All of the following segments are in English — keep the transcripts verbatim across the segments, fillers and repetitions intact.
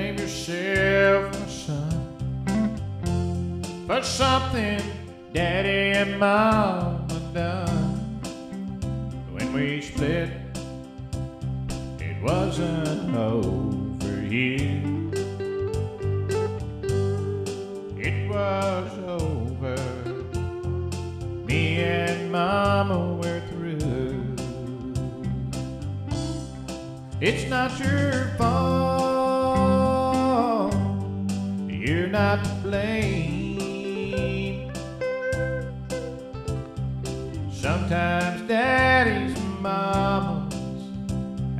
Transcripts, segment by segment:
blame yourself, my son, for something Daddy and Mama done. When we split, it wasn't over you. It was over. Me and Mama were through. It's not your fault. You're not to blame. Sometimes daddies and mamas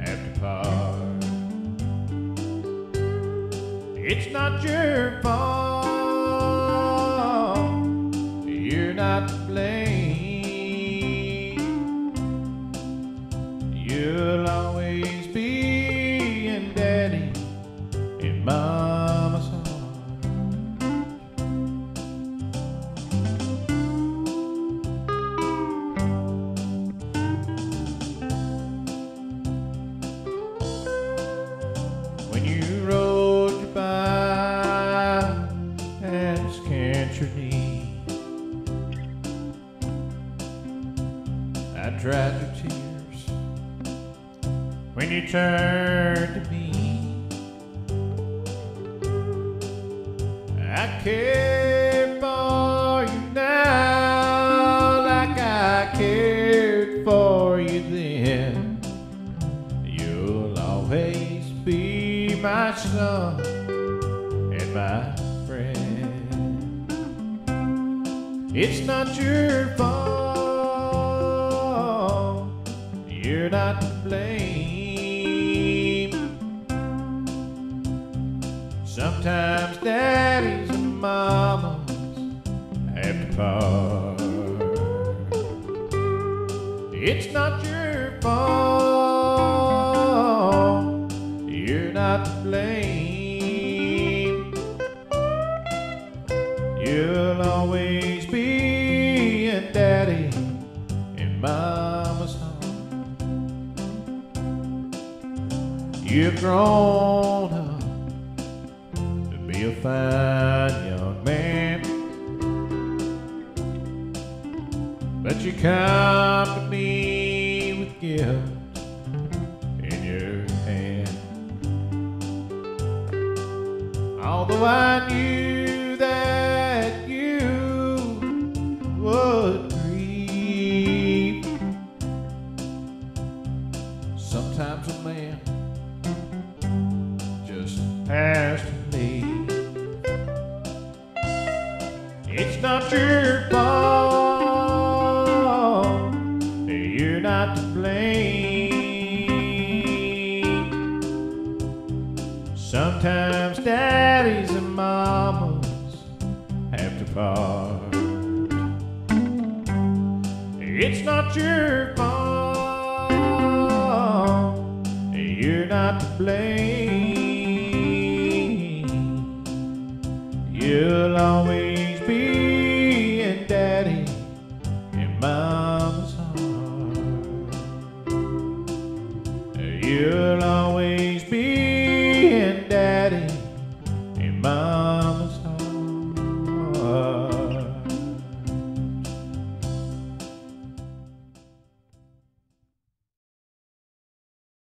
have to part. It's not your fault. You're not to blame. You'll always Mama's heart. When you rode your bike and skinned your knee, I dried your tears when you turned to me. I care for you now like I cared for you then. You'll always be my son and my friend. It's not your fault. You're not to blame. Sometimes daddies and mamas have to part. It's not your fault. You're not to blame. You'll always be a daddy in mama's heart. You've grown up be a fine young man, but you come to me with gifts in your hand. Although I knew that you would grieve, sometimes a man just has to. It's not your fault. You're not to blame. Sometimes daddies and mamas have to part. It's not your fault. You're not to blame. You'll always daddy in mama's heart. You'll always